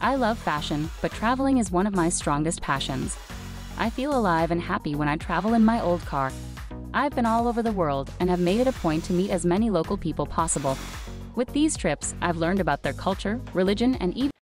I love fashion, but traveling is one of my strongest passions. I feel alive and happy when I travel in my old car. I've been all over the world and have made it a point to meet as many local people possible. With these trips, I've learned about their culture, religion, and even